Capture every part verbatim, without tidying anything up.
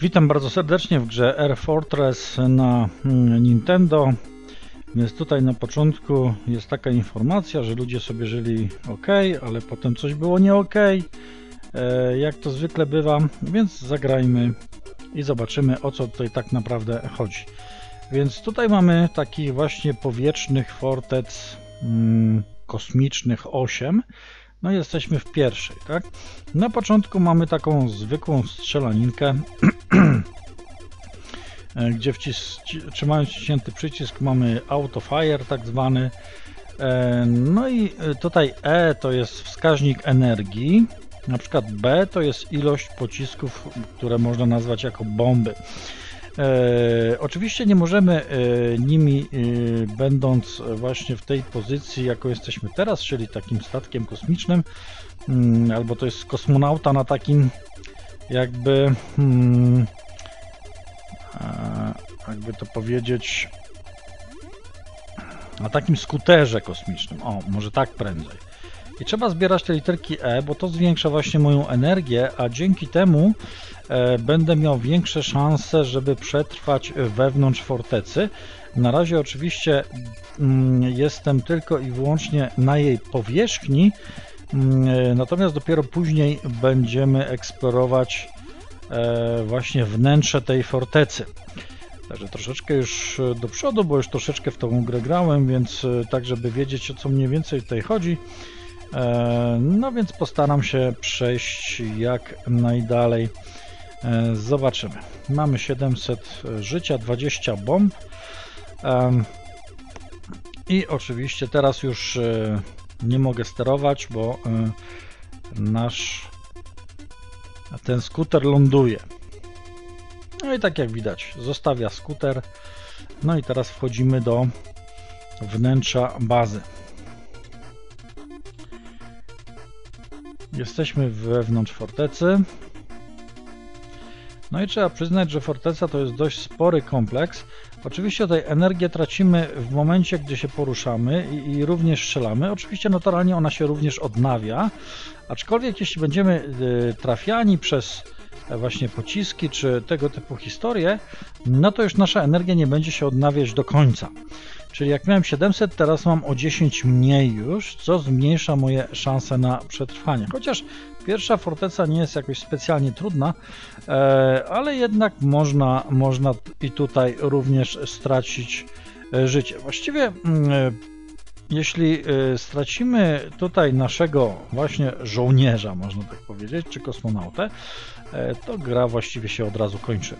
Witam bardzo serdecznie w grze Air Fortress na Nintendo. Więc tutaj na początku jest taka informacja, że ludzie sobie żyli ok, ale potem coś było nie ok, jak to zwykle bywa, więc zagrajmy i zobaczymy, o co tutaj tak naprawdę chodzi. Więc tutaj mamy takich właśnie powietrznych fortec mm, kosmicznych osiem. No jesteśmy w pierwszej, tak? Na początku mamy taką zwykłą strzelaninkę, gdzie trzymając wciśnięty przycisk mamy auto fire tak zwany. E, no i tutaj E to jest wskaźnik energii, na przykład B to jest ilość pocisków, które można nazwać jako bomby. E, oczywiście nie możemy e, nimi e, będąc właśnie w tej pozycji, jaką jesteśmy teraz, czyli takim statkiem kosmicznym, mm, albo to jest kosmonauta na takim jakby mm, a, jakby to powiedzieć, na takim skuterze kosmicznym, o, może tak prędzej. I trzeba zbierać te literki E, bo to zwiększa właśnie moją energię, a dzięki temu e, będę miał większe szanse, żeby przetrwać wewnątrz fortecy. Na razie oczywiście mm, jestem tylko i wyłącznie na jej powierzchni, mm, natomiast dopiero później będziemy eksplorować e, właśnie wnętrze tej fortecy. Także troszeczkę już do przodu, bo już troszeczkę w tą grę grałem, więc tak, żeby wiedzieć, o co mniej więcej tutaj chodzi. No więc postaram się przejść jak najdalej. Zobaczymy. Mamy siedemset życia, dwadzieścia bomb. I oczywiście teraz już nie mogę sterować, bo nasz ten skuter ląduje. No i tak jak widać, zostawia skuter. No i teraz wchodzimy do wnętrza bazy. Jesteśmy wewnątrz fortecy. No i trzeba przyznać, że forteca to jest dość spory kompleks. Oczywiście tutaj energię tracimy w momencie, gdy się poruszamy i, i również strzelamy. Oczywiście naturalnie ona się również odnawia, aczkolwiek jeśli będziemy y, trafiani przez właśnie pociski czy tego typu historie, no to już nasza energia nie będzie się odnawiać do końca. Czyli jak miałem siedemset, teraz mam o dziesięć mniej już, co zmniejsza moje szanse na przetrwanie. Chociaż pierwsza forteca nie jest jakoś specjalnie trudna, ale jednak można, można i tutaj również stracić życie. Właściwie jeśli stracimy tutaj naszego właśnie żołnierza, można tak powiedzieć, czy kosmonautę, to gra właściwie się od razu kończy.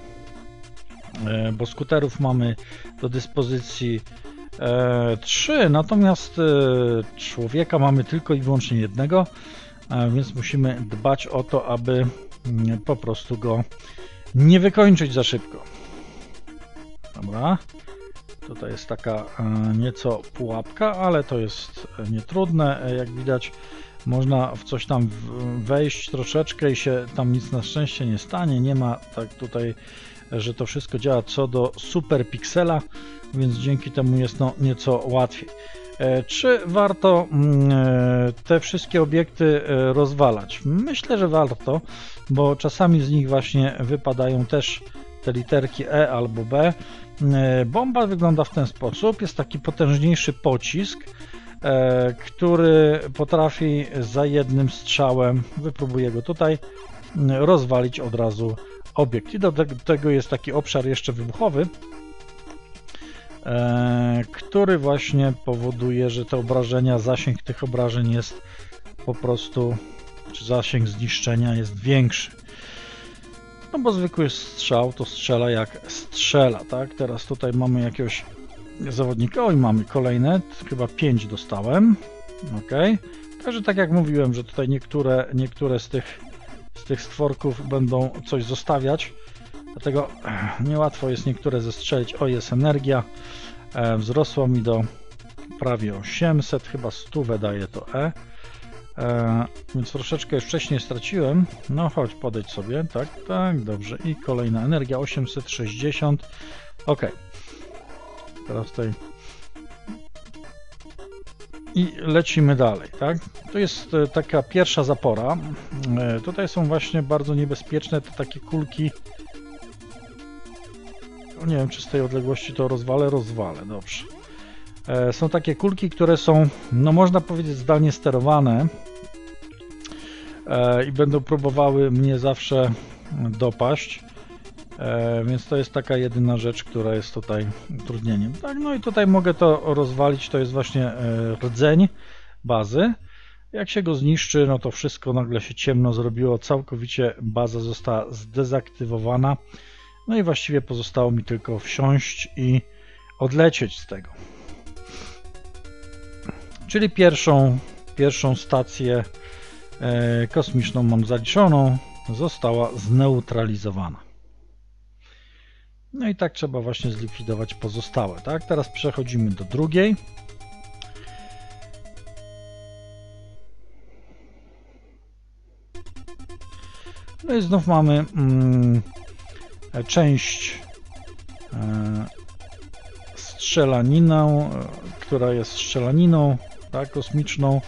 Bo skuterów mamy do dyspozycji trzy, natomiast człowieka mamy tylko i wyłącznie jednego, więc musimy dbać o to, aby po prostu go nie wykończyć za szybko. Dobra, tutaj jest taka nieco pułapka, ale to jest nietrudne, jak widać można w coś tam wejść troszeczkę i się tam nic na szczęście nie stanie, nie ma tak tutaj, że to wszystko działa co do super piksela, więc dzięki temu jest no nieco łatwiej. Czy warto te wszystkie obiekty rozwalać? Myślę, że warto, bo czasami z nich właśnie wypadają też te literki E albo B. Bomba wygląda w ten sposób, jest taki potężniejszy pocisk, który potrafi za jednym strzałem, wypróbuję go tutaj, rozwalić od razu obiekt. I do tego jest taki obszar jeszcze wybuchowy, który właśnie powoduje, że te obrażenia, zasięg tych obrażeń jest po prostu, czy zasięg zniszczenia jest większy. No bo zwykły strzał to strzela jak strzela, tak? Teraz tutaj mamy jakiegoś zawodnika, oj, mamy kolejne, chyba pięć dostałem, ok. Także tak jak mówiłem, że tutaj niektóre, niektóre z tych, z tych stworków będą coś zostawiać, dlatego niełatwo jest niektóre zestrzelić. O, jest energia, e, wzrosło mi do prawie osiemset, chyba sto daje to E, e więc troszeczkę już wcześniej straciłem. No chodź, podejdź sobie, tak, tak, dobrze, i kolejna energia, osiemset sześćdziesiąt, ok. Teraz tutaj i lecimy dalej, tak? To jest taka pierwsza zapora. Tutaj są właśnie bardzo niebezpieczne te takie kulki nie wiem, czy z tej odległości to rozwalę, rozwalę, dobrze. E, są takie kulki, które są, no można powiedzieć, zdalnie sterowane e, i będą próbowały mnie zawsze dopaść, e, więc to jest taka jedyna rzecz, która jest tutaj utrudnieniem. Tak, no i tutaj mogę to rozwalić, to jest właśnie e, rdzeń bazy. Jak się go zniszczy, no to wszystko nagle się ciemno zrobiło, całkowicie baza została zdezaktywowana. No i właściwie pozostało mi tylko wsiąść i odlecieć z tego. Czyli pierwszą, pierwszą stację e, kosmiczną mam zaliczoną, została zneutralizowana. No i tak trzeba właśnie zlikwidować pozostałe, tak? Teraz przechodzimy do drugiej. No i znów mamy mm, część e, strzelaninę, która jest strzelaniną, tak, kosmiczną,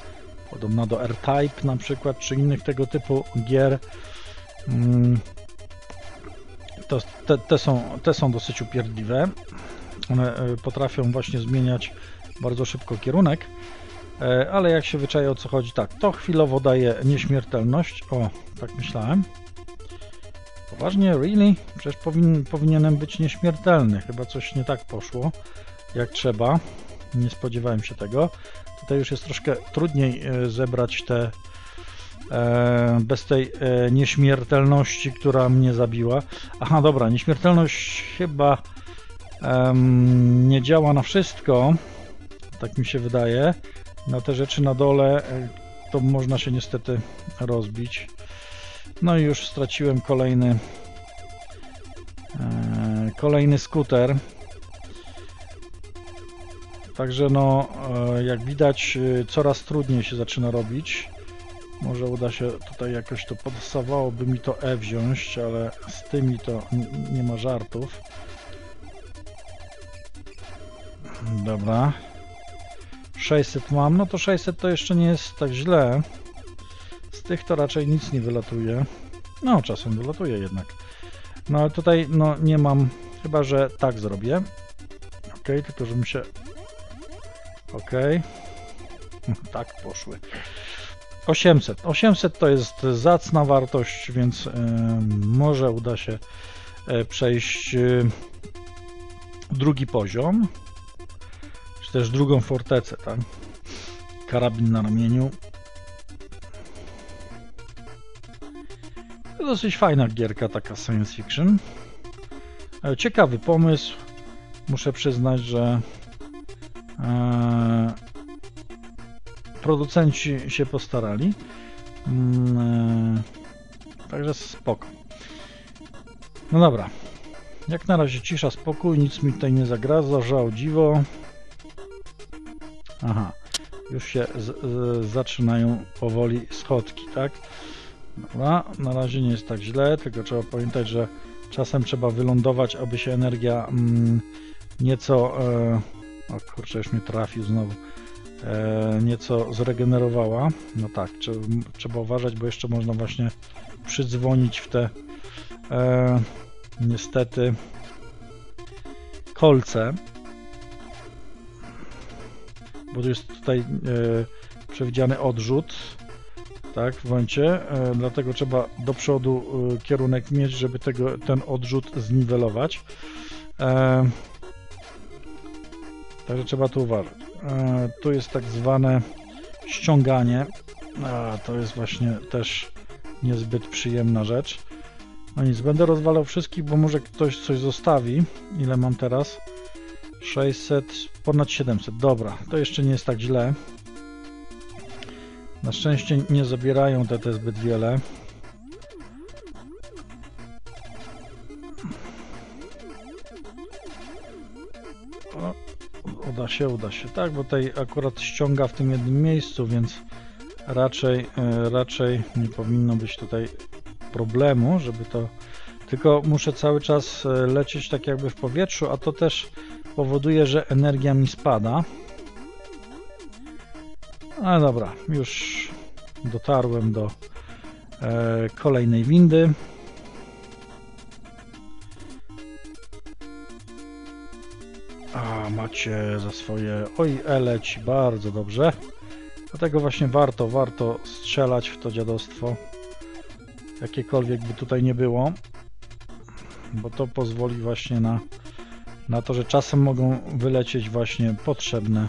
podobna do R-Type na przykład, czy innych tego typu gier. Mm, to, te, te, są, te są dosyć upierdliwe. One e, potrafią właśnie zmieniać bardzo szybko kierunek, e, ale jak się wyczaje, o co chodzi, tak, to chwilowo daje nieśmiertelność. O, tak myślałem. Poważnie? Really? Przecież powin, powinienem być nieśmiertelny. Chyba coś nie tak poszło, jak trzeba. Nie spodziewałem się tego. Tutaj już jest troszkę trudniej zebrać te... E, bez tej e, nieśmiertelności, która mnie zabiła. Aha, dobra, nieśmiertelność chyba e, nie działa na wszystko. Tak mi się wydaje. Na te rzeczy na dole e, to można się niestety rozbić. No i już straciłem kolejny e, kolejny skuter. Także no, e, jak widać, e, coraz trudniej się zaczyna robić. Może uda się tutaj jakoś to, podstawałoby mi to E wziąć, ale z tymi to nie ma żartów. Dobra. sześćset mam, no to sześćset to jeszcze nie jest tak źle. Z tych to raczej nic nie wylatuje. No, czasem wylatuje jednak. No, ale tutaj no nie mam, chyba że tak zrobię. Ok, tylko żebym się... Ok. Tak poszły. osiemset. osiemset to jest zacna wartość, więc y, może uda się y, przejść y, drugi poziom, czy też drugą fortecę, tak? Karabin na ramieniu. To dosyć fajna gierka, taka science fiction. Ciekawy pomysł. Muszę przyznać, że y, producenci się postarali, hmm, także spoko. No dobra, jak na razie cisza, spokój, nic mi tutaj nie zagraża, żal dziwo. Aha, już się z, z, zaczynają powoli schodki, tak? Dobra, na razie nie jest tak źle, tylko trzeba pamiętać, że czasem trzeba wylądować, aby się energia mm, nieco... E, o kurczę, już mnie trafił znowu. Nieco zregenerowała. No tak, trzeba uważać, bo jeszcze można właśnie przydzwonić w te e, niestety kolce, bo tu jest tutaj e, przewidziany odrzut, tak, w momencie, e, dlatego trzeba do przodu e, kierunek mieć, żeby tego, ten odrzut zniwelować, e, także trzeba tu uważać. Tu jest tak zwane ściąganie, a to jest właśnie też niezbyt przyjemna rzecz. No nic, będę rozwalał wszystkich, bo może ktoś coś zostawi. Ile mam teraz? sześćset, ponad siedemset. Dobra, to jeszcze nie jest tak źle. Na szczęście nie zabierają te, te zbyt wiele. Uda się, uda się, tak, bo tutaj akurat ściąga w tym jednym miejscu, więc raczej, raczej nie powinno być tutaj problemu, żeby to... Tylko muszę cały czas lecieć tak jakby w powietrzu, a to też powoduje, że energia mi spada. Ale dobra, już dotarłem do e, kolejnej windy. A macie za swoje... Oj, eleć, bardzo dobrze. Dlatego właśnie warto, warto strzelać w to dziadostwo. Jakiekolwiek by tutaj nie było. Bo to pozwoli właśnie na, na to, że czasem mogą wylecieć właśnie potrzebne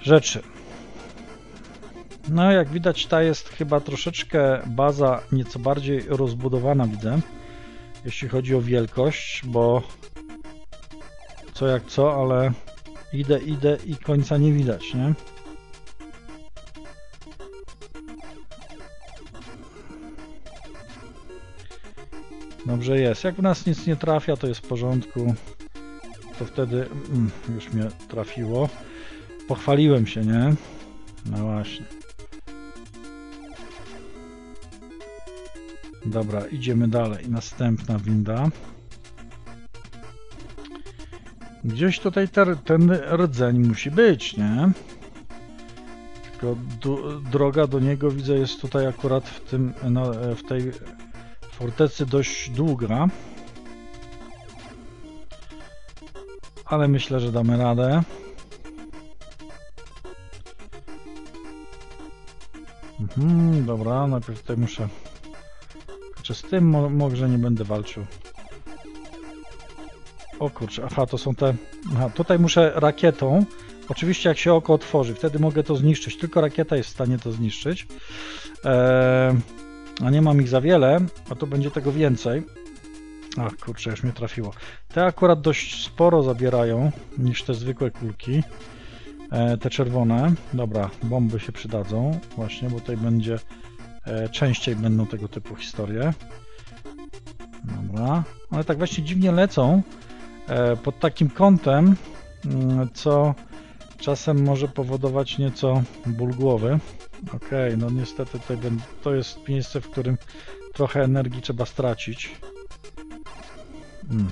rzeczy. No, jak widać, ta jest chyba troszeczkę baza nieco bardziej rozbudowana, widzę, jeśli chodzi o wielkość, bo co jak co, ale idę, idę i końca nie widać, nie? Dobrze jest. Jak w nas nic nie trafia, to jest w porządku. To wtedy... Mm, już mnie trafiło. Pochwaliłem się, nie? No właśnie. Dobra, idziemy dalej. Następna winda. Gdzieś tutaj te, ten rdzeń musi być, nie? Tylko do, droga do niego, widzę, jest tutaj akurat w tym, no, w tej fortecy dość długa. Ale myślę, że damy radę. Mhm, dobra, najpierw tutaj muszę... Czy z tym mo może nie będę walczył? O kurczę, aha, to są te... Aha, tutaj muszę rakietą. Oczywiście jak się oko otworzy, wtedy mogę to zniszczyć. Tylko rakieta jest w stanie to zniszczyć. Eee... A nie mam ich za wiele, a to będzie tego więcej. Ach, kurczę, już mnie trafiło. Te akurat dość sporo zabierają niż te zwykłe kulki. E, te czerwone. Dobra, bomby się przydadzą właśnie, bo tutaj będzie... E, częściej będą tego typu historie. Dobra. One tak właśnie dziwnie lecą e, pod takim kątem, co czasem może powodować nieco ból głowy. Okej, okay, no niestety to jest miejsce, w którym trochę energii trzeba stracić. Hmm.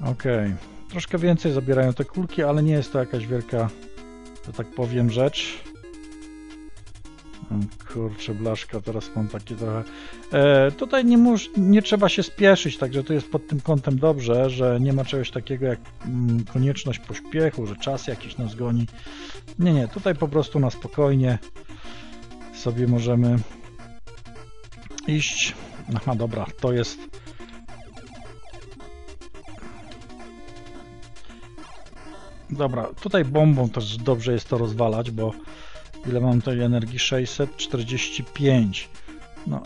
Okej, okay. Troszkę więcej zabierają te kulki, ale nie jest to jakaś wielka, że tak powiem, rzecz. Kurczę, blaszka, teraz mam takie trochę... E, tutaj nie, mus, nie trzeba się spieszyć, także to jest pod tym kątem dobrze, że nie ma czegoś takiego jak mm, konieczność pośpiechu, że czas jakiś nas goni. Nie, nie, tutaj po prostu na spokojnie sobie możemy iść. Aha, dobra, to jest... Dobra, tutaj bombą też dobrze jest to rozwalać, bo... Ile mam tej energii? sześćset czterdzieści pięć. No,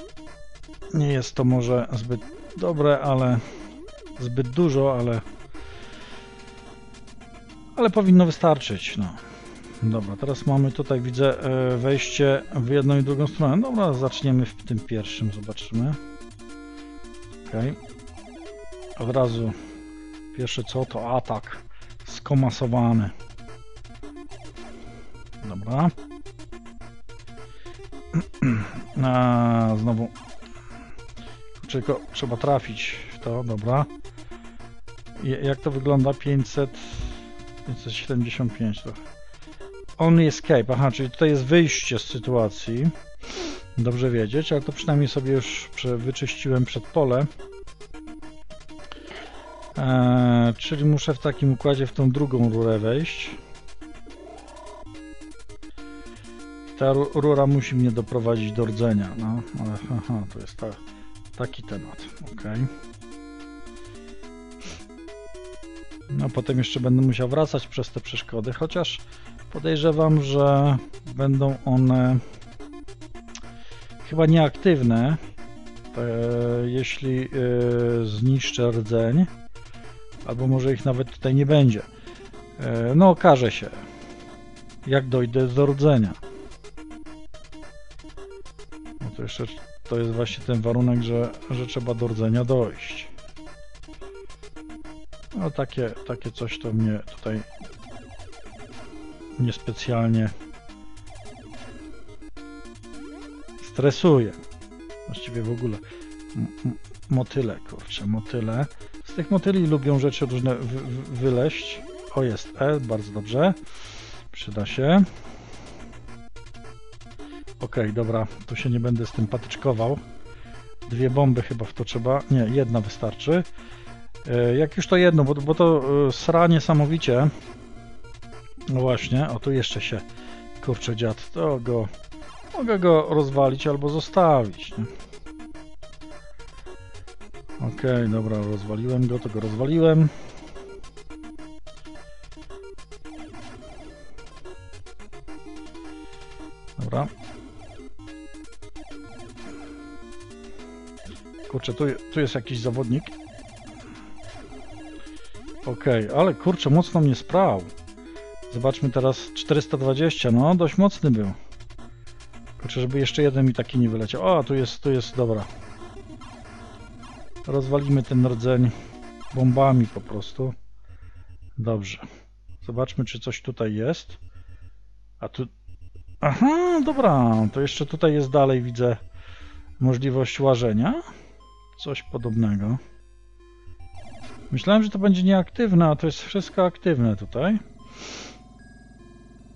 nie jest to może zbyt dobre, ale zbyt dużo, ale ale powinno wystarczyć. No. Dobra, teraz mamy tutaj, widzę, wejście w jedną i drugą stronę. Dobra, zaczniemy w tym pierwszym, zobaczymy. Ok. Od razu pierwsze co to atak skomasowany. Dobra. A, znowu tylko trzeba trafić w to, dobra. Jak to wygląda? pięćset, pięćset siedemdziesiąt pięć to. Only escape, aha, czyli tutaj jest wyjście z sytuacji. Dobrze wiedzieć, ale to przynajmniej sobie już wyczyściłem przed pole. Eee, czyli muszę w takim układzie w tą drugą rurę wejść. Ta rura musi mnie doprowadzić do rdzenia, no, ale aha, to jest ta, taki temat, ok. No, potem jeszcze będę musiał wracać przez te przeszkody, chociaż podejrzewam, że będą one chyba nieaktywne, e, jeśli e, zniszczę rdzeń, albo może ich nawet tutaj nie będzie. E, no, okaże się, jak dojdę do rdzenia. To jeszcze to jest właśnie ten warunek, że, że trzeba do rdzenia dojść. No takie, takie coś to mnie tutaj niespecjalnie stresuje. Właściwie w ogóle M motyle, kurczę, motyle. Z tych motyli lubią rzeczy różne wy wyleść. O, jest E, bardzo dobrze. Przyda się. Okej, okay, dobra, tu się nie będę z tym patyczkował. Dwie bomby chyba w to trzeba. Nie, jedna wystarczy. Jak już to jedno, bo, bo to sra niesamowicie. No właśnie, o tu jeszcze się, kurczę, dziad, to go, mogę go rozwalić albo zostawić, nie? Okej, dobra, rozwaliłem go, to go rozwaliłem. Dobra. Kurczę, tu, tu jest jakiś zawodnik. Okej, ale kurczę, mocno mnie sprał. Zobaczmy teraz, czterysta dwadzieścia, no dość mocny był. Kurczę, żeby jeszcze jeden mi taki nie wyleciał. O, tu jest, tu jest, dobra. Rozwalimy ten rdzeń bombami po prostu. Dobrze. Zobaczmy, czy coś tutaj jest. A tu... Aha, dobra, to jeszcze tutaj jest dalej, widzę, możliwość łażenia. Coś podobnego. Myślałem, że to będzie nieaktywne, a to jest wszystko aktywne tutaj.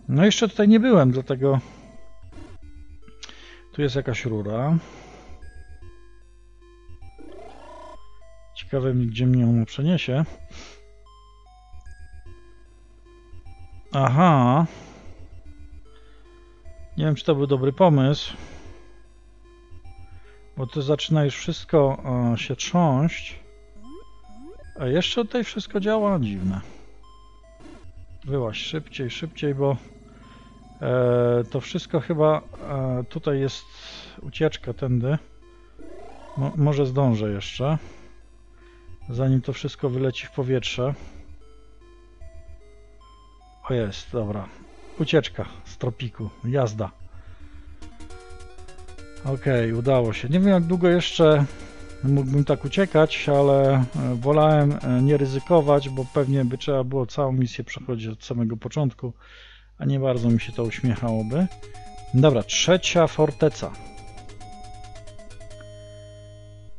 No jeszcze tutaj nie byłem, dlatego... Tu jest jakaś rura. Ciekawe, gdzie mnie ją przeniesie. Aha. Nie wiem, czy to był dobry pomysł. Bo to zaczyna już wszystko o, się trząść. A jeszcze tutaj wszystko działa dziwne. Wyłaź szybciej, szybciej, bo e, to wszystko chyba... E, tutaj jest ucieczka tędy. Mo, może zdążę jeszcze. Zanim to wszystko wyleci w powietrze. O jest, dobra. Ucieczka z tropiku. Jazda. Okej, udało się. Nie wiem, jak długo jeszcze mógłbym tak uciekać, ale wolałem nie ryzykować, bo pewnie by trzeba było całą misję przechodzić od samego początku, a nie bardzo mi się to uśmiechałoby. Dobra, trzecia forteca.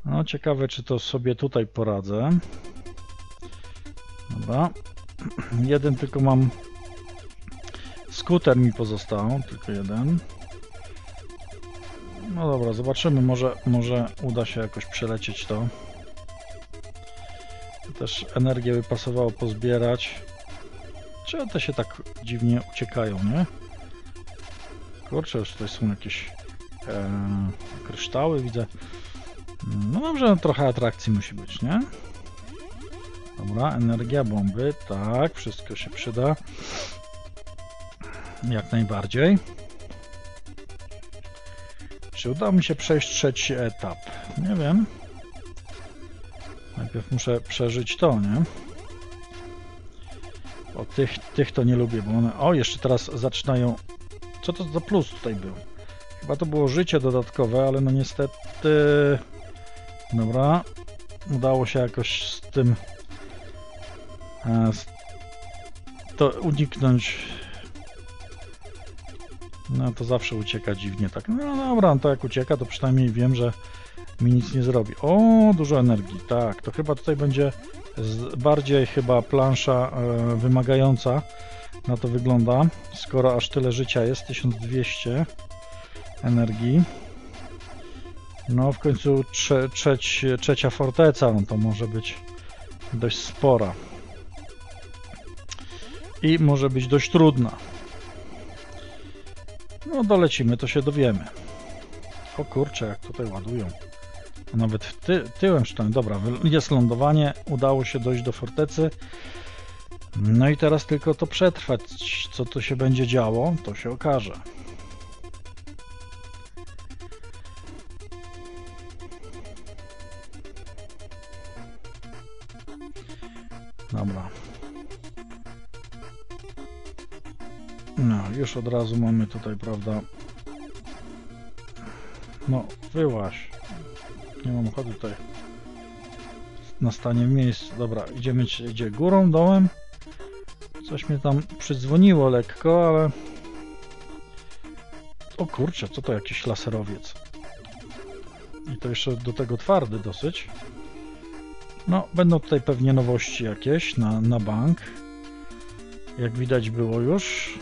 No, ciekawe, czy to sobie tutaj poradzę. Dobra. Jeden tylko mam... Skuter mi pozostał, tylko jeden. No dobra, zobaczymy, może, może uda się jakoś przelecieć to. To też energię by pasowało pozbierać. Czy te się tak dziwnie uciekają, nie? Kurczę, już tutaj są jakieś e, kryształy, widzę. No dobrze, trochę atrakcji musi być, nie? Dobra, energia bomby, tak, wszystko się przyda. Jak najbardziej. Czy uda mi się przejść trzeci etap? Nie wiem. Najpierw muszę przeżyć to, nie? O, tych, tych to nie lubię, bo one... O, jeszcze teraz zaczynają... Co to za plus tutaj był? Chyba to było życie dodatkowe, ale no niestety... Dobra. Udało się jakoś z tym... To uniknąć... No to zawsze ucieka dziwnie tak. No dobra, to jak ucieka, to przynajmniej wiem, że mi nic nie zrobi. O, dużo energii, tak. To chyba tutaj będzie bardziej chyba plansza e, wymagająca. Na to wygląda, skoro aż tyle życia jest, tysiąc dwieście energii. No w końcu trze trzeć, trzecia forteca, no to może być dość spora. I może być dość trudna. No dolecimy, to się dowiemy. O kurczę, jak tutaj ładują. Nawet ty, tyłem sztułem. Dobra, jest lądowanie. Udało się dojść do fortecy. No i teraz tylko to przetrwać. Co tu się będzie działo, to się okaże. Dobra. No, już od razu mamy tutaj, prawda? No, wyłaź. Nie mam ochoty tutaj na stanie w miejscu. Dobra, idziemy gdzie? Górą, dołem. Coś mnie tam przydzwoniło lekko, ale... O kurczę, co to jakiś laserowiec? I to jeszcze do tego twardy dosyć. No, będą tutaj pewnie nowości jakieś na, na bank. Jak widać było już.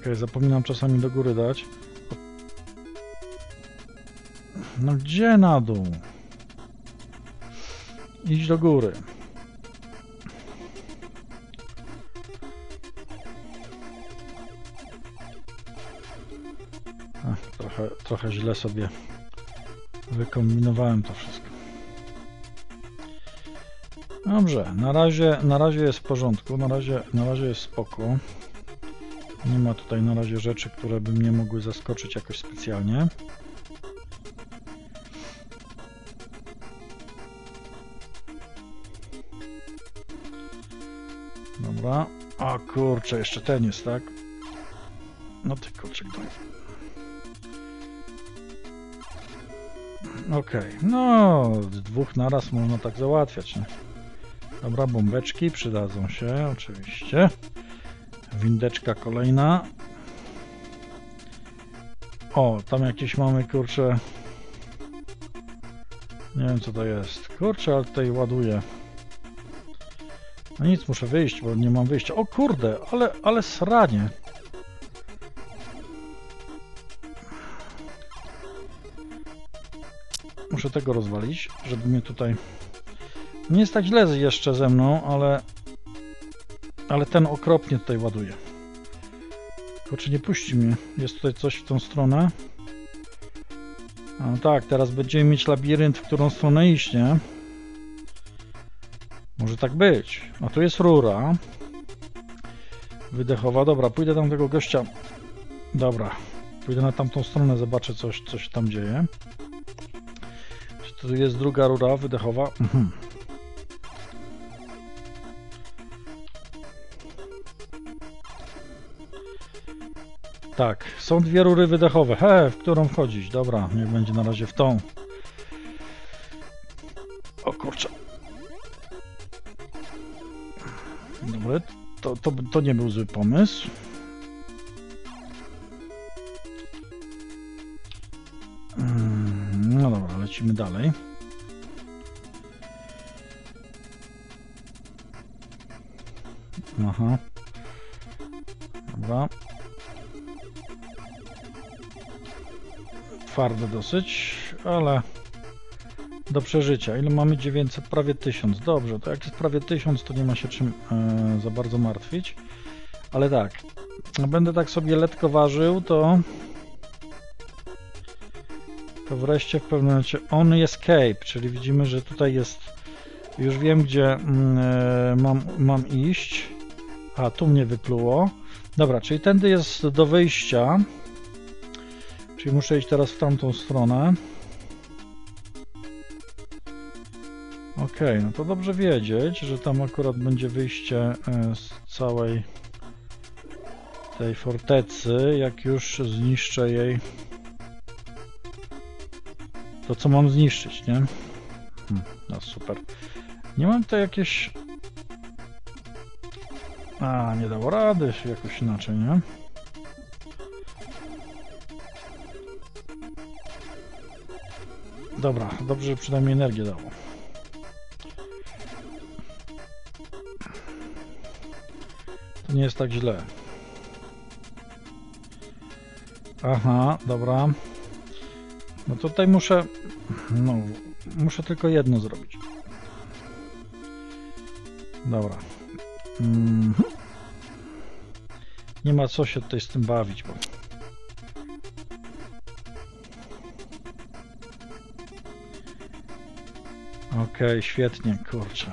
Okej, zapominam czasami do góry dać. No gdzie na dół? Idź do góry. Ach, trochę, trochę źle sobie wykombinowałem to wszystko. Dobrze, na razie, na razie jest w porządku, na razie, na razie jest spoko. Nie ma tutaj na razie rzeczy, które by mnie mogły zaskoczyć jakoś specjalnie. Dobra. A kurczę, jeszcze ten jest, tak? No ty kurczę, okej, okay. No dwóch naraz można tak załatwiać, nie? Dobra, bombeczki przydadzą się, oczywiście. Windeczka kolejna. O, tam jakieś mamy, kurczę... Nie wiem co to jest. Kurczę, ale tutaj ładuję. No nic, muszę wyjść, bo nie mam wyjścia. O kurde, ale, ale sranie. Muszę tego rozwalić, żeby mnie tutaj... Nie jest tak źle jeszcze ze mną, ale... Ale ten okropnie tutaj ładuje. Tylko czy nie puści mnie? Jest tutaj coś w tą stronę. No tak, teraz będziemy mieć labirynt, w którą stronę iść, nie? Może tak być. A tu jest rura. Wydechowa. Dobra, pójdę tam tego gościa. Dobra. Pójdę na tamtą stronę, zobaczę coś, co się tam dzieje. Czy tu jest druga rura wydechowa? Mhm. Tak, są dwie rury wydechowe. He, w którą wchodzić? Dobra, niech będzie na razie w tą. O kurczę. Dobra, to, to, to nie był zły pomysł. No dobra, lecimy dalej. Aha. Dobra. Twarde dosyć, ale do przeżycia. Ile mamy? dziewięćset, prawie tysiąc. Dobrze, to jak jest prawie tysiąc, to nie ma się czym e, za bardzo martwić. Ale tak, będę tak sobie letko ważył, to to wreszcie w pewnym momencie on escape, czyli widzimy, że tutaj jest, już wiem gdzie e, mam, mam iść. A, tu mnie wypluło. Dobra, czyli tędy jest do wyjścia. Czyli muszę iść teraz w tamtą stronę. Ok, no to dobrze wiedzieć, że tam akurat będzie wyjście z całej tej fortecy, jak już zniszczę jej to, co mam zniszczyć, nie? Hm, no super. Nie mam tutaj jakieś... A, nie dało rady jakoś inaczej, nie? Dobra, dobrze, że przynajmniej energię dało. To nie jest tak źle. Aha, dobra. No to tutaj muszę... No, muszę tylko jedno zrobić. Dobra. Mm. Nie ma co się tutaj z tym bawić, bo... Okej, okay, świetnie, kurczę.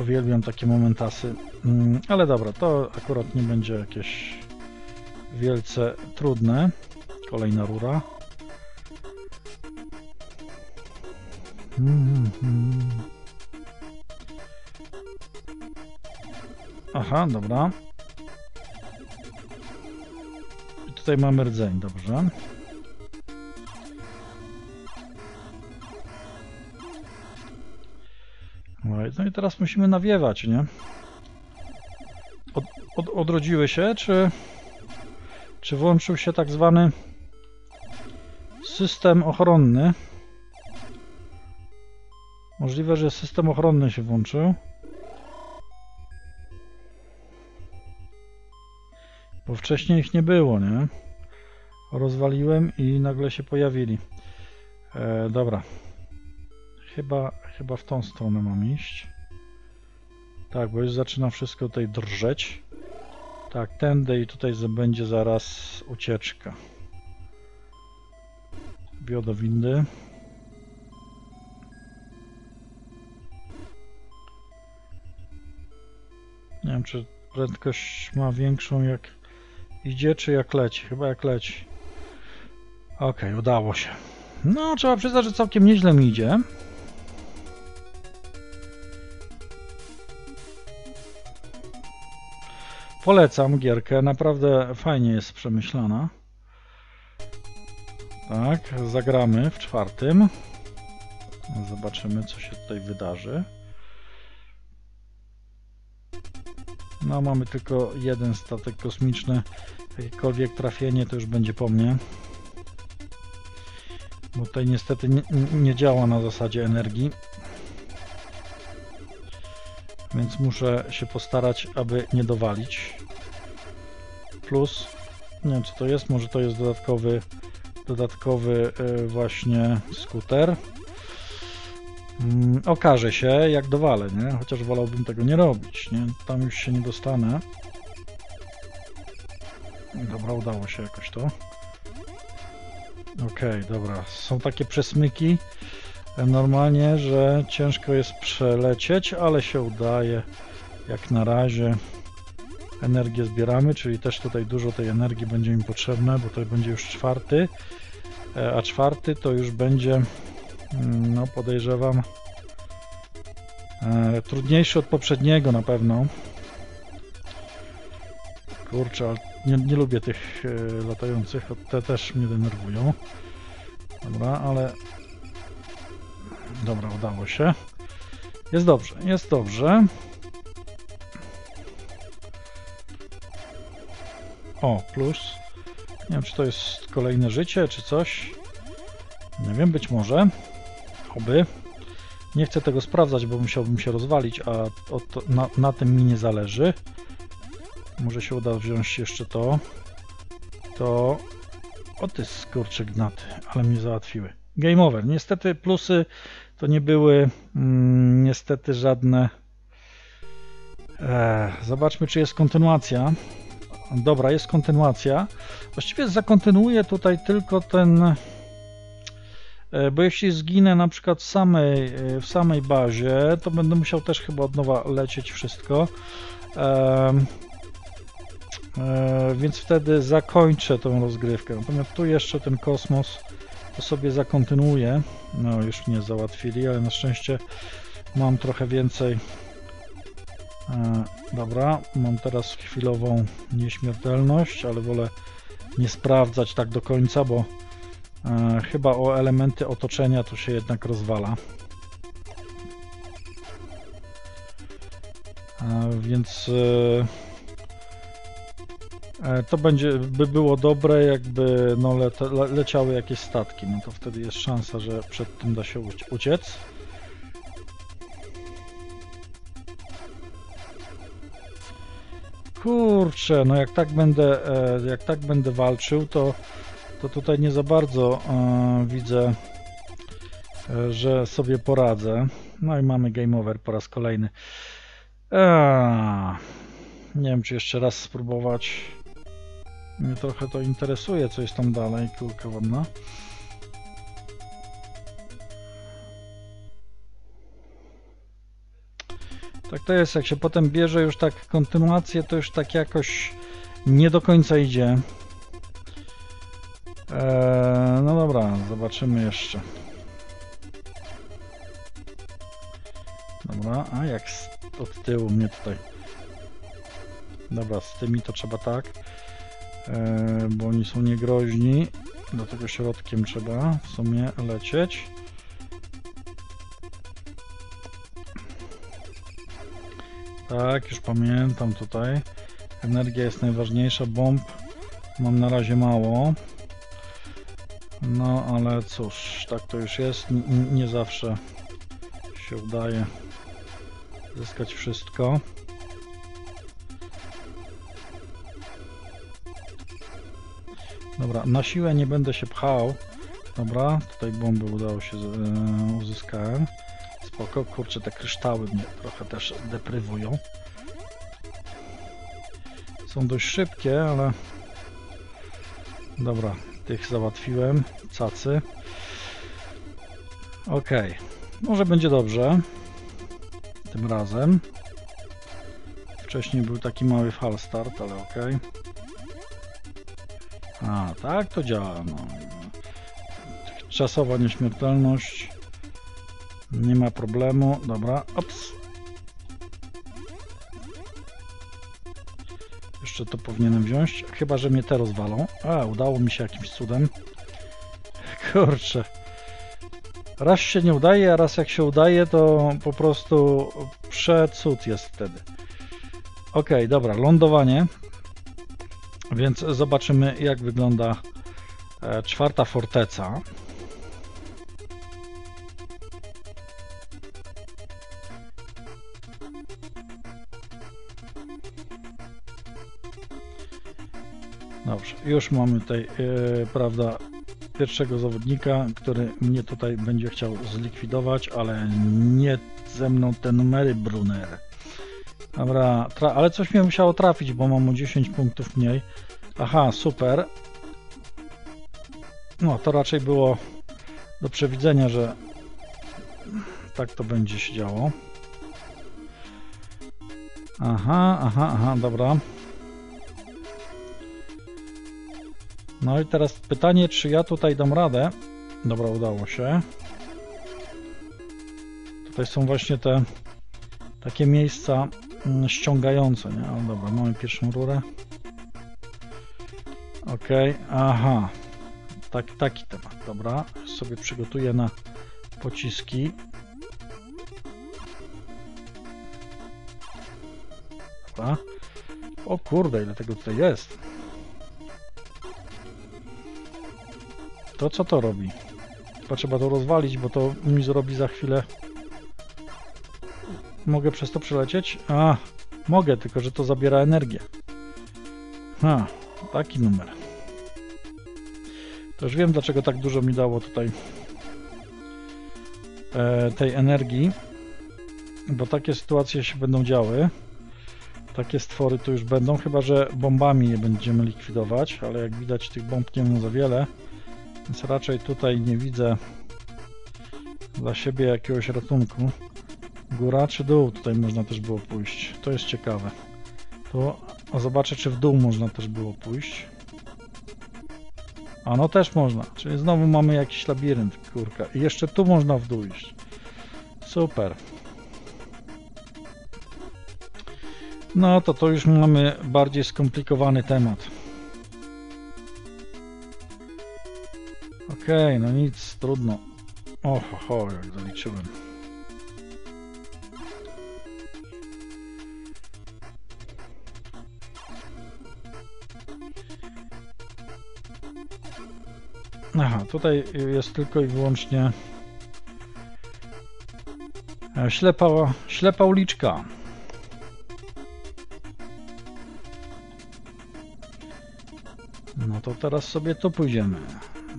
Uwielbiam takie momentasy. Mm, ale dobra, to akurat nie będzie jakieś wielce trudne. Kolejna rura. Mm-hmm. Aha, dobra. I tutaj mamy rdzeń, dobrze. No i teraz musimy nawiewać, nie? Od, od, odrodziły się, czy, czy włączył się tak zwany system ochronny? Możliwe, że system ochronny się włączył. Bo wcześniej ich nie było, nie? Rozwaliłem i nagle się pojawili. E, dobra. Chyba, chyba w tą stronę mam iść. Tak, bo już zaczyna wszystko tutaj drżeć. Tak, tędy i tutaj będzie zaraz ucieczka. Biodo windy. Nie wiem, czy prędkość ma większą jak idzie, czy jak leci. Chyba jak leci. Okej, okay, udało się. No, trzeba przyznać, że całkiem nieźle mi idzie. Polecam gierkę, naprawdę fajnie jest przemyślana. Tak, zagramy w czwartym. Zobaczymy, co się tutaj wydarzy. No, mamy tylko jeden statek kosmiczny. Jakiekolwiek trafienie to już będzie po mnie. Bo tutaj niestety nie, nie działa na zasadzie energii. Więc muszę się postarać, aby nie dowalić. Plus, nie wiem co to jest, może to jest dodatkowy, dodatkowy właśnie skuter. Okaże się, jak dowalę, nie? Chociaż wolałbym tego nie robić, nie? Tam już się nie dostanę. Dobra, udało się jakoś to. Okej, dobra, są takie przesmyki. Normalnie, że ciężko jest przelecieć, ale się udaje. Jak na razie energię zbieramy, czyli też tutaj dużo tej energii będzie mi potrzebne, bo to będzie już czwarty, a czwarty to już będzie, no podejrzewam, e, trudniejszy od poprzedniego na pewno. Kurczę, ale nie, nie lubię tych e, latających, te też mnie denerwują. Dobra, ale... Dobra, udało się. Jest dobrze, jest dobrze. O, plus. Nie wiem, czy to jest kolejne życie, czy coś. Nie wiem, być może. Oby. Nie chcę tego sprawdzać, bo musiałbym się rozwalić, a od, na, na tym mi nie zależy. Może się uda wziąć jeszcze to. To... O ty skurcze gnaty, ale mnie załatwiły. Game over. Niestety plusy to nie były mm, niestety żadne. Eee, zobaczmy, czy jest kontynuacja. Dobra, jest kontynuacja. Właściwie zakontynuuję tutaj tylko ten... E, bo jeśli zginę na przykład w samej, e, w samej bazie, to będę musiał też chyba od nowa lecieć wszystko. E, e, więc wtedy zakończę tą rozgrywkę. Natomiast tu jeszcze ten kosmos... To sobie zakontynuuję. No, już mnie załatwili, ale na szczęście mam trochę więcej. E, dobra, mam teraz chwilową nieśmiertelność, ale wolę nie sprawdzać tak do końca, bo e, chyba o elementy otoczenia tu się jednak rozwala. E, więc... E, To będzie, by było dobre, jakby no, le, le, leciały jakieś statki, no to wtedy jest szansa, że przed tym da się uciec. Kurczę, no jak tak będę, jak tak będę walczył, to, to tutaj nie za bardzo e, widzę, e, że sobie poradzę. No i mamy game over po raz kolejny. Eee, nie wiem, czy jeszcze raz spróbować. Mnie trochę to interesuje, co jest tam dalej, kulka wodna. Tak to jest, jak się potem bierze już tak kontynuację, to już tak jakoś nie do końca idzie. Eee, no dobra, zobaczymy jeszcze. Dobra, a jak od tyłu mnie tutaj. Dobra, z tymi to trzeba tak. E, bo oni są niegroźni, do tego środkiem trzeba w sumie lecieć. Tak, już pamiętam tutaj. Energia jest najważniejsza, bomb mam na razie mało. No ale cóż, tak to już jest, N- nie zawsze się udaje zyskać wszystko. Dobra, na siłę nie będę się pchał, Dobra, tutaj bomby udało się yy, uzyskałem. Spoko, kurczę, te kryształy mnie trochę też deprywują. Są dość szybkie, ale... Dobra, tych załatwiłem, cacy. Okej, okay. Może będzie dobrze. Tym razem. Wcześniej był taki mały falstart, ale okej. Okay. A, tak to działa. No. Czasowa nieśmiertelność. Nie ma problemu. Dobra, ops. Jeszcze to powinienem wziąć. Chyba, że mnie te rozwalą. A, udało mi się jakimś cudem. Kurczę. Raz się nie udaje, a raz jak się udaje, to po prostu przecud jest wtedy. Ok, dobra, lądowanie. Więc zobaczymy, jak wygląda czwarta forteca. Dobrze, już mamy tutaj, yy, prawda, pierwszego zawodnika, który mnie tutaj będzie chciał zlikwidować, ale nie ze mną te numery, Brunner. Dobra, ale coś mnie musiało trafić, bo mam o dziesięć punktów mniej. Aha, super. No, to raczej było do przewidzenia, że tak to będzie się działo. Aha, aha, aha, dobra. No i teraz pytanie, czy ja tutaj dam radę. Dobra, udało się. Tutaj są właśnie te takie miejsca ściągające, nie? Ale dobra, mamy pierwszą rurę. Ok, aha. Tak, taki temat, dobra. Sobie przygotuję na pociski. Dobra. O kurde, ile tego tutaj jest. To co to robi? Chyba trzeba to rozwalić, bo to mi zrobi za chwilę. Mogę przez to przelecieć? A, mogę, tylko że to zabiera energię. Ha, taki numer. Też wiem, dlaczego tak dużo mi dało tutaj e, tej energii. Bo takie sytuacje się będą działy. Takie stwory tu już będą, chyba że bombami je będziemy likwidować, ale jak widać tych bomb nie ma za wiele. Więc raczej tutaj nie widzę dla siebie jakiegoś ratunku. Góra czy dół tutaj można też było pójść. To jest ciekawe. To zobaczę, czy w dół można też było pójść. A no też można. Czyli znowu mamy jakiś labirynt, kurka. I jeszcze tu można w dół iść. Super. No to to już mamy bardziej skomplikowany temat. Okej, okay, no nic, trudno. Oho, ho, jak zaliczyłem. Aha, tutaj jest tylko i wyłącznie ślepa, ślepa uliczka. No to teraz sobie tu pójdziemy.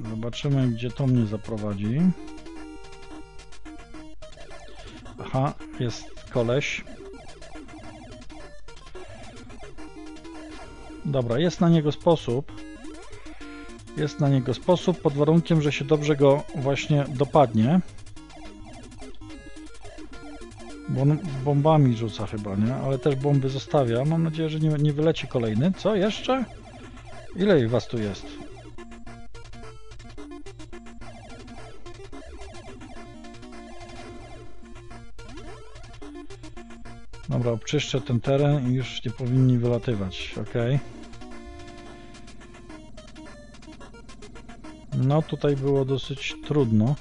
Zobaczymy, gdzie to mnie zaprowadzi. Aha, jest koleś. Dobra, jest na niego sposób. Jest na niego sposób, pod warunkiem, że się dobrze go właśnie dopadnie. Bo on bombami rzuca chyba, nie? Ale też bomby zostawia. Mam nadzieję, że nie, nie wyleci kolejny. Co jeszcze? Ile was tu jest? Dobra, obczyszczę ten teren i już nie powinni wylatywać, ok. No tutaj było dosyć trudno,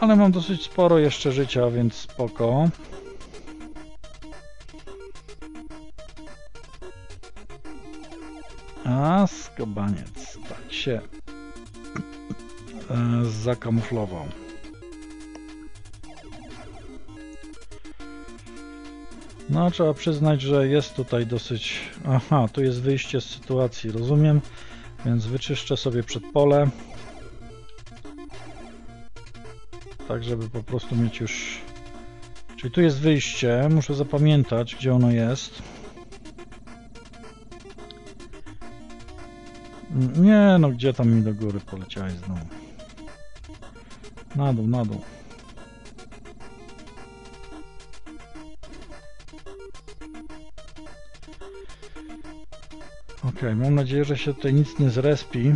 ale mam dosyć sporo jeszcze życia, więc spoko. A skobaniec tak się zakamuflował. No, trzeba przyznać, że jest tutaj dosyć... Aha, tu jest wyjście z sytuacji, rozumiem. Więc wyczyszczę sobie przedpole. tak żeby po prostu mieć już... Czyli tu jest wyjście, muszę zapamiętać, gdzie ono jest. Nie no, gdzie tam mi do góry poleciałeś znowu? Na dół, na dół. Ok, mam nadzieję, że się tutaj nic nie zrespi.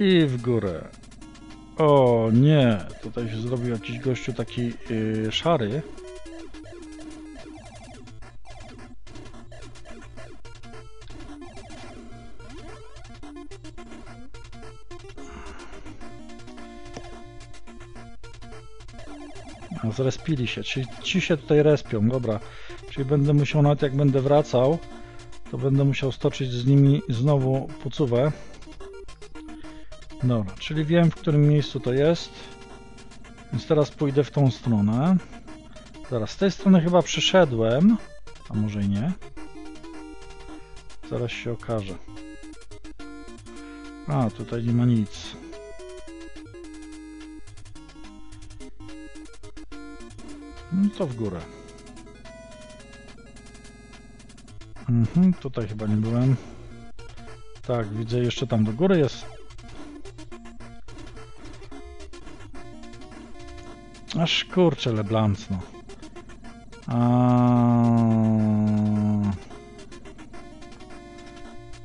I w górę. O nie, tutaj się zrobił jakiś gościu taki yy, szary. Zrespili się, czyli ci się tutaj respią, dobra, czyli będę musiał, nawet jak będę wracał, to będę musiał stoczyć z nimi znowu pucówę. Dobra, czyli wiem, w którym miejscu to jest, więc teraz pójdę w tą stronę. Zaraz, z tej strony chyba przyszedłem, a może i nie, zaraz się okaże. A, tutaj nie ma nic. No to w górę. Mhm, tutaj chyba nie byłem. Tak, widzę, jeszcze tam do góry jest. Aż kurczę, leblancno.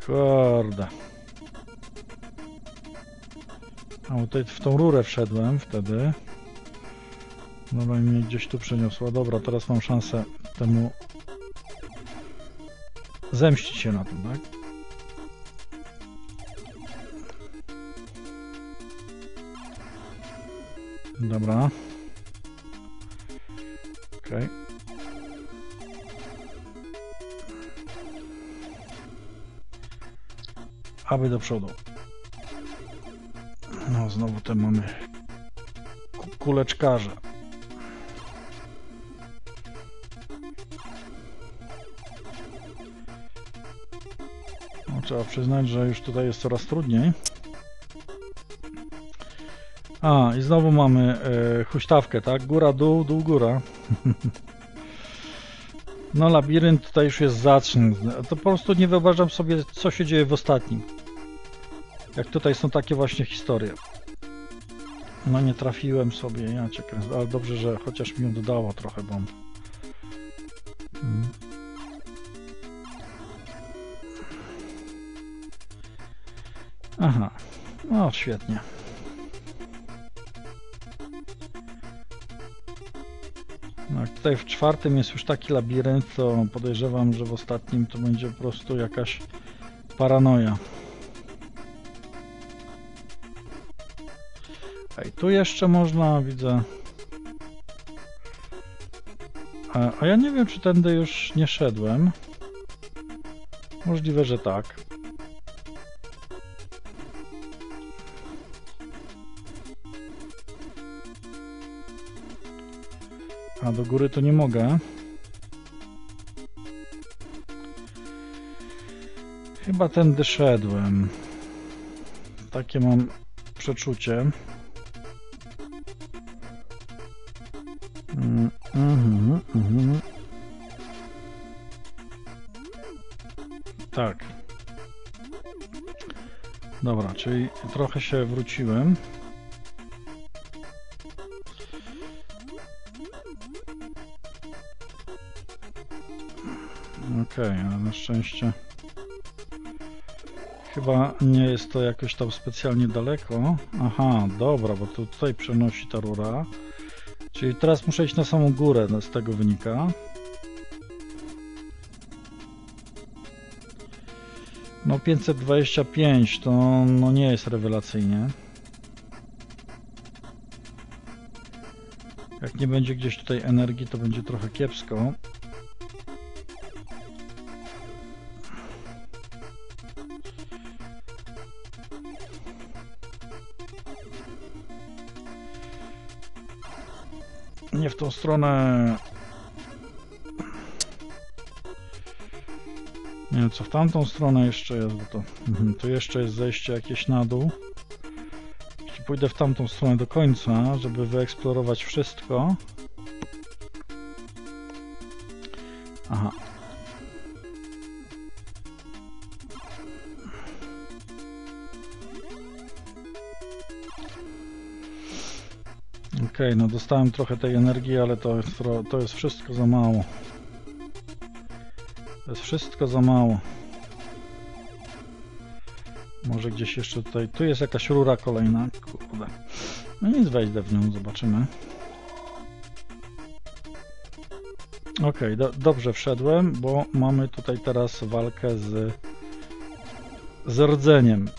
Kurde. A tutaj w tą rurę wszedłem wtedy. No bo mnie gdzieś tu przeniosła. Dobra, teraz mam szansę temu zemścić się na tym, tak? Dobra. Okej. Okay. Aby do przodu. No znowu te mamy kuleczkarze. Trzeba przyznać, że już tutaj jest coraz trudniej. A, i znowu mamy yy, huśtawkę, tak? Góra, dół, dół, góra. No, labirynt tutaj już jest zacny. To po prostu nie wyobrażam sobie, co się dzieje w ostatnim. Jak tutaj są takie właśnie historie. No, nie trafiłem sobie, ja cię kręcę, ale dobrze, że chociaż mi ją dodało trochę bomb. Mm. Aha, no świetnie. No, tutaj w czwartym jest już taki labirynt, to podejrzewam, że w ostatnim to będzie po prostu jakaś paranoja. Ej, tu jeszcze można, widzę. A, a ja nie wiem, czy tędy już nie szedłem. Możliwe, że tak. A do góry to nie mogę. Chyba tędy szedłem. Takie mam przeczucie. Mm, mm, mm. Tak. Dobra, czyli trochę się wróciłem. Okej, okay, ale na szczęście chyba nie jest to jakoś tam specjalnie daleko. Aha, dobra, bo to tutaj przenosi ta rura. Czyli teraz muszę iść na samą górę, z tego wynika. No pięćset dwadzieścia pięć to no nie jest rewelacyjnie. Jak nie będzie gdzieś tutaj energii, to będzie trochę kiepsko. Nie w tą stronę. Nie wiem co, w tamtą stronę jeszcze jest, bo to... Tu jeszcze jest zejście jakieś na dół. Jeśli pójdę w tamtą stronę do końca, żeby wyeksplorować wszystko... Aha. Okej, okay, no dostałem trochę tej energii, ale to jest, to jest wszystko za mało. To jest wszystko za mało. Może gdzieś jeszcze tutaj... Tu jest jakaś rura kolejna. Kurde. No nic, wejdę w nią, zobaczymy. Okej, okay, do, dobrze wszedłem, bo mamy tutaj teraz walkę z... z rdzeniem.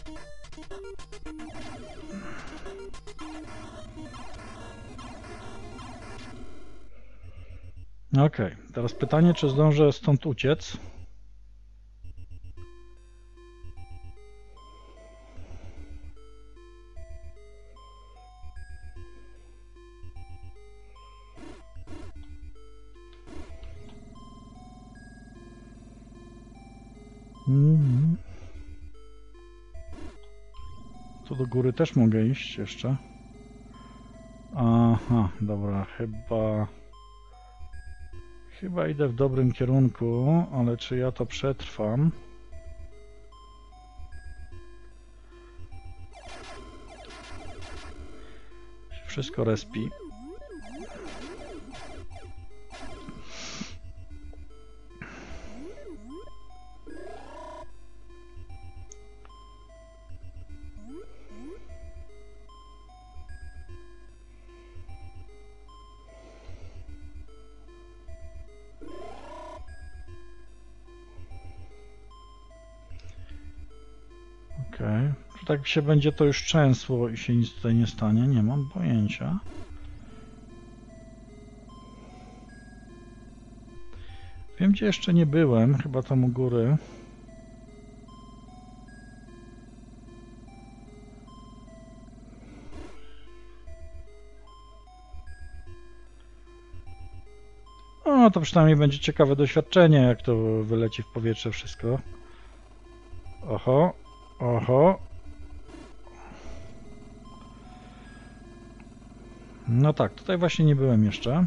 Okej, okay. Teraz pytanie, czy zdążę stąd uciec? Mm-hmm. Tu do góry też mogę iść jeszcze. Aha, dobra, chyba... Chyba idę w dobrym kierunku, ale czy ja to przetrwam? Wszystko respi. Tak się będzie to już częsło i się nic tutaj nie stanie, nie mam pojęcia. Wiem, gdzie jeszcze nie byłem, chyba tam u góry. No to przynajmniej będzie ciekawe doświadczenie, jak to wyleci w powietrze wszystko. Oho, oho. No tak, tutaj właśnie nie byłem jeszcze.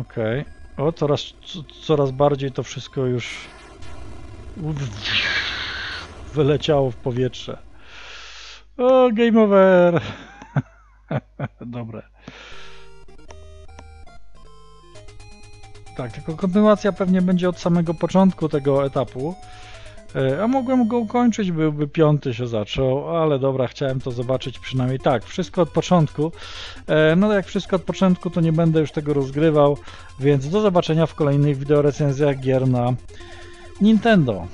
Okej. Okay. O, coraz, co, coraz bardziej to wszystko już wyleciało w powietrze. O, game over! Dobre. Tak, tylko kontynuacja pewnie będzie od samego początku tego etapu. A mogłem go ukończyć, byłby piąty się zaczął, ale dobra, chciałem to zobaczyć przynajmniej tak, wszystko od początku. No jak wszystko od początku, to nie będę już tego rozgrywał, więc do zobaczenia w kolejnych wideorecenzjach gier na Nintendo.